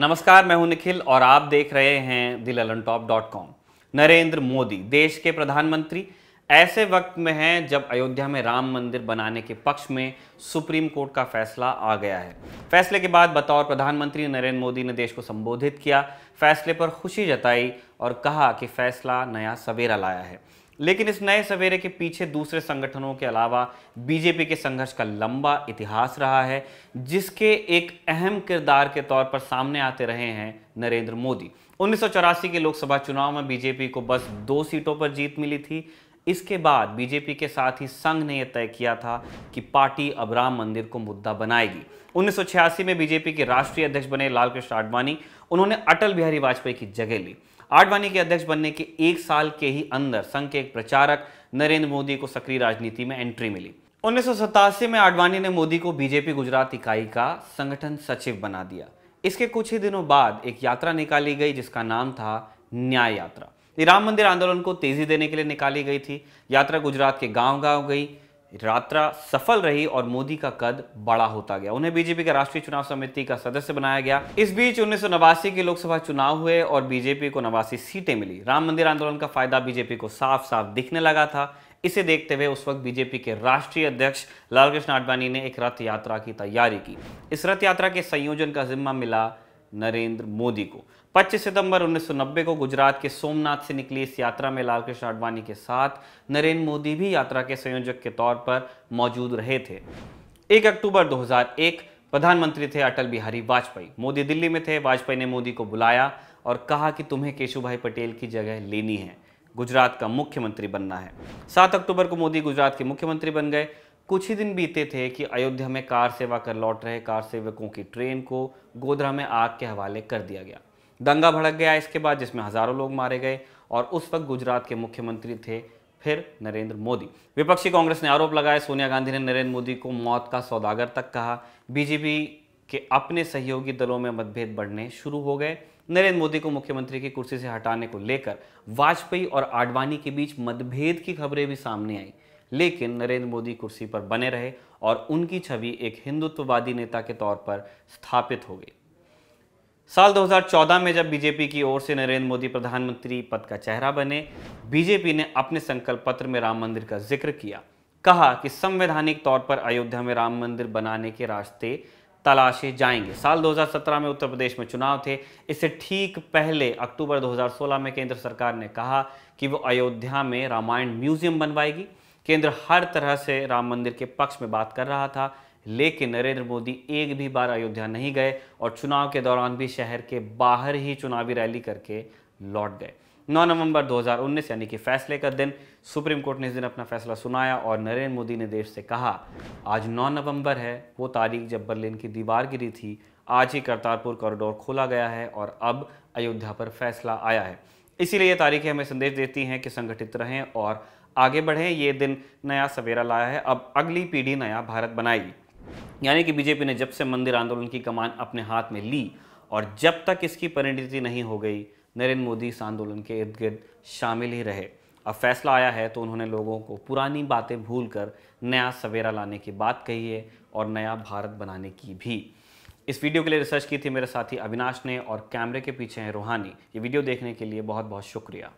नमस्कार, मैं हूं निखिल और आप देख रहे हैं thelalantop.com। नरेंद्र मोदी देश के प्रधानमंत्री ऐसे वक्त में हैं जब अयोध्या में राम मंदिर बनाने के पक्ष में सुप्रीम कोर्ट का फैसला आ गया है। फैसले के बाद बतौर प्रधानमंत्री नरेंद्र मोदी ने देश को संबोधित किया, फैसले पर खुशी जताई और कहा कि फैसला नया सवेरा लाया है। लेकिन इस नए सवेरे के पीछे दूसरे संगठनों के अलावा बीजेपी के संघर्ष का लंबा इतिहास रहा है, जिसके एक अहम किरदार के तौर पर सामने आते रहे हैं नरेंद्र मोदी। 1984 के लोकसभा चुनाव में बीजेपी को बस 2 सीटों पर जीत मिली थी। इसके बाद बीजेपी के साथ ही संघ ने यह तय किया था कि पार्टी अब राम मंदिर को मुद्दा बनाएगी। 1986 में बीजेपी के राष्ट्रीय अध्यक्ष बने लालकृष्ण आडवाणी, उन्होंने अटल बिहारी वाजपेयी की जगह ली। आडवाणी के अध्यक्ष बनने के 1 साल के ही अंदर संघ के एक प्रचारक नरेंद्र मोदी को सक्रिय राजनीति में एंट्री मिली। 1987 में आडवाणी ने मोदी को बीजेपी गुजरात इकाई का संगठन सचिव बना दिया। इसके कुछ ही दिनों बाद एक यात्रा निकाली गई जिसका नाम था न्याय यात्रा। ये राम मंदिर आंदोलन को तेजी देने के लिए निकाली गई थी। यात्रा गुजरात के गाँव-गाँव गई। यात्रा सफल रही और मोदी का कद बड़ा होता गया। उन्हें बीजेपी के राष्ट्रीय चुनाव समिति का सदस्य बनाया गया। इस बीच 1989 के लोकसभा चुनाव हुए और बीजेपी को 89 सीटें मिली। राम मंदिर आंदोलन का फायदा बीजेपी को साफ साफ दिखने लगा था। इसे देखते हुए उस वक्त बीजेपी के राष्ट्रीय अध्यक्ष लालकृष्ण आडवाणी ने एक रथ यात्रा की तैयारी की। इस रथ यात्रा के संयोजन का जिम्मा मिला नरेंद्र मोदी को। 25 सितंबर 1990 को गुजरात के सोमनाथ से निकली इस यात्रा में लालकृष्ण आडवाणी के साथ नरेंद्र मोदी भी यात्रा के संयोजक के तौर पर मौजूद रहे थे। 1 अक्टूबर 2001 प्रधानमंत्री थे अटल बिहारी वाजपेयी। मोदी दिल्ली में थे। वाजपेयी ने मोदी को बुलाया और कहा कि तुम्हें केशुभाई पटेल की जगह लेनी है, गुजरात का मुख्यमंत्री बनना है। 7 अक्टूबर को मोदी गुजरात के मुख्यमंत्री बन गए। कुछ ही दिन बीते थे कि अयोध्या में कार सेवा कर लौट रहे कार सेवकों की ट्रेन को गोधरा में आग के हवाले कर दिया गया। दंगा भड़क गया इसके बाद, जिसमें हजारों लोग मारे गए और उस वक्त गुजरात के मुख्यमंत्री थे फिर नरेंद्र मोदी। विपक्षी कांग्रेस ने आरोप लगाया, सोनिया गांधी ने नरेंद्र मोदी को मौत का सौदागर तक कहा। बीजेपी के अपने सहयोगी दलों में मतभेद बढ़ने शुरू हो गए। नरेंद्र मोदी को मुख्यमंत्री की कुर्सी से हटाने को लेकर वाजपेयी और आडवाणी के बीच मतभेद की खबरें भी सामने आई, लेकिन नरेंद्र मोदी कुर्सी पर बने रहे और उनकी छवि एक हिंदुत्ववादी नेता के तौर पर स्थापित हो गई। साल 2014 में जब बीजेपी की ओर से नरेंद्र मोदी प्रधानमंत्री पद का चेहरा बने, बीजेपी ने अपने संकल्प पत्र में राम मंदिर का जिक्र किया। कहा कि संवैधानिक तौर पर अयोध्या में राम मंदिर बनाने के रास्ते तलाशे जाएंगे। साल 2017 में उत्तर प्रदेश में चुनाव थे। इससे ठीक पहले अक्टूबर 2016 में केंद्र सरकार ने कहा कि वो अयोध्या में रामायण म्यूजियम बनवाएगी। केंद्र हर तरह से राम मंदिर के पक्ष में बात कर रहा था, लेकिन नरेंद्र मोदी एक भी बार अयोध्या नहीं गए और चुनाव के दौरान भी शहर के बाहर ही चुनावी रैली करके लौट गए। 9 नवंबर 2019 यानी कि फैसले का दिन, सुप्रीम कोर्ट ने इस दिन अपना फैसला सुनाया और नरेंद्र मोदी ने देश से कहा, आज 9 नवंबर है, वो तारीख जब बर्लिन की दीवार गिरी थी। आज ही करतारपुर कॉरिडोर खोला गया है और अब अयोध्या पर फैसला आया है। इसीलिए ये तारीखें हमें संदेश देती हैं कि संगठित रहें और आगे बढ़ें। ये दिन नया सवेरा लाया है, अब अगली पीढ़ी नया भारत बनाएगी। यानी कि बीजेपी ने जब से मंदिर आंदोलन की कमान अपने हाथ में ली और जब तक इसकी परिणति नहीं हो गई, नरेंद्र मोदी इस आंदोलन के इर्द गिर्द शामिल ही रहे। अब फैसला आया है तो उन्होंने लोगों को पुरानी बातें भूलकर नया सवेरा लाने की बात कही है और नया भारत बनाने की भी। इस वीडियो के लिए रिसर्च की थी मेरे साथी अविनाश ने और कैमरे के पीछे हैं रोहानी। ये वीडियो देखने के लिए बहुत बहुत शुक्रिया।